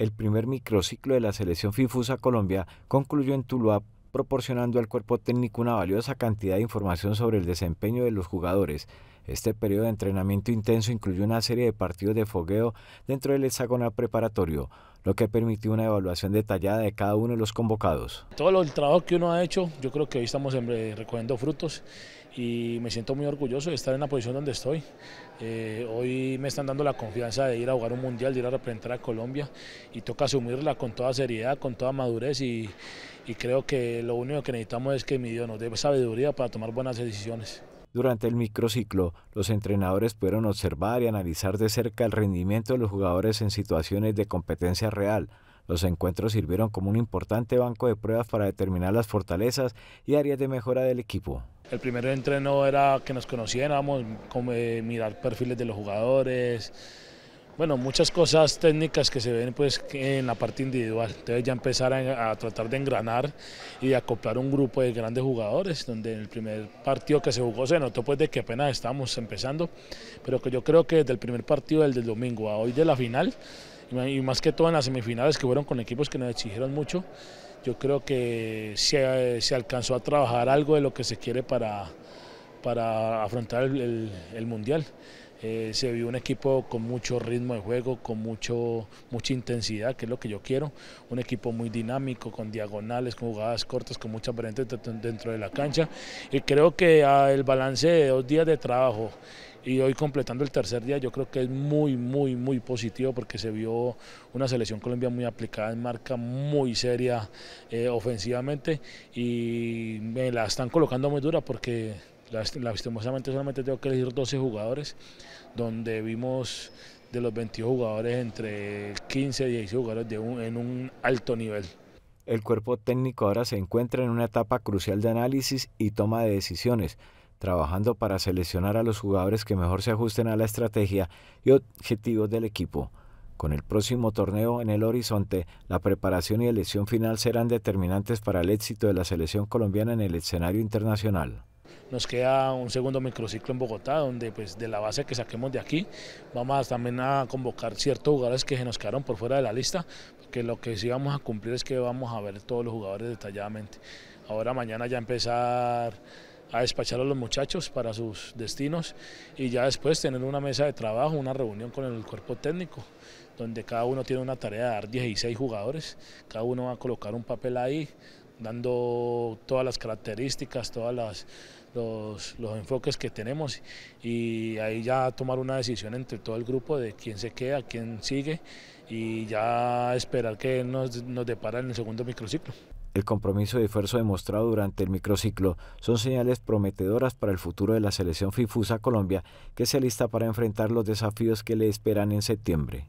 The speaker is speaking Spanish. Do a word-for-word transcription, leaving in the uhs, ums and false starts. el primer microciclo de la selección FIFUSA Colombia concluyó en Tuluá, proporcionando al cuerpo técnico una valiosa cantidad de información sobre el desempeño de los jugadores. Este periodo de entrenamiento intenso incluyó una serie de partidos de fogueo dentro del hexagonal preparatorio, lo que permitió una evaluación detallada de cada uno de los convocados. Todo el trabajo que uno ha hecho, yo creo que hoy estamos recogiendo frutos y me siento muy orgulloso de estar en la posición donde estoy. Eh, hoy me están dando la confianza de ir a jugar un mundial, de ir a representar a Colombia, y toca asumirla con toda seriedad, con toda madurez, y, y creo que lo único que necesitamos es que mi Dios nos dé sabiduría para tomar buenas decisiones. Durante el microciclo, los entrenadores pudieron observar y analizar de cerca el rendimiento de los jugadores en situaciones de competencia real. Los encuentros sirvieron como un importante banco de pruebas para determinar las fortalezas y áreas de mejora del equipo. El primer entreno era que nos conociéramos, como mirar perfiles de los jugadores, bueno, muchas cosas técnicas que se ven pues en la parte individual. Entonces ya empezar a, a tratar de engranar y de acoplar un grupo de grandes jugadores, donde en el primer partido que se jugó se notó pues de que apenas estábamos empezando, pero que yo creo que desde el primer partido, del, del domingo a hoy de la final, y más que todo en las semifinales que fueron con equipos que nos exigieron mucho, yo creo que se, se alcanzó a trabajar algo de lo que se quiere para, para afrontar el, el, el Mundial. Eh, se vio un equipo con mucho ritmo de juego, con mucho, mucha intensidad, que es lo que yo quiero, un equipo muy dinámico, con diagonales, con jugadas cortas, con muchas variantes dentro de la cancha, y creo que el balance de dos días de trabajo y hoy completando el tercer día, yo creo que es muy, muy, muy positivo, porque se vio una selección Colombia muy aplicada en marca, muy seria eh, ofensivamente, y me la están colocando muy dura porque lastimosamente solamente tengo que elegir doce jugadores, donde vimos de los veintidós jugadores entre quince y dieciséis jugadores de un, en un alto nivel. El cuerpo técnico ahora se encuentra en una etapa crucial de análisis y toma de decisiones, trabajando para seleccionar a los jugadores que mejor se ajusten a la estrategia y objetivos del equipo. Con el próximo torneo en el horizonte, la preparación y elección final serán determinantes para el éxito de la selección colombiana en el escenario internacional. Nos queda un segundo microciclo en Bogotá, donde pues de la base que saquemos de aquí vamos también a convocar ciertos jugadores que se nos quedaron por fuera de la lista, porque lo que sí vamos a cumplir es que vamos a ver todos los jugadores detalladamente. Ahora mañana ya empezar a despachar a los muchachos para sus destinos, y ya después tener una mesa de trabajo, una reunión con el cuerpo técnico, donde cada uno tiene una tarea de dar dieciséis jugadores, cada uno va a colocar un papel ahí, dando todas las características, todas las... Los, los enfoques que tenemos, y ahí ya tomar una decisión entre todo el grupo de quién se queda, quién sigue, y ya esperar que nos, nos depara en el segundo microciclo. El compromiso y esfuerzo demostrado durante el microciclo son señales prometedoras para el futuro de la selección FIFUSA Colombia, que se alista para enfrentar los desafíos que le esperan en septiembre.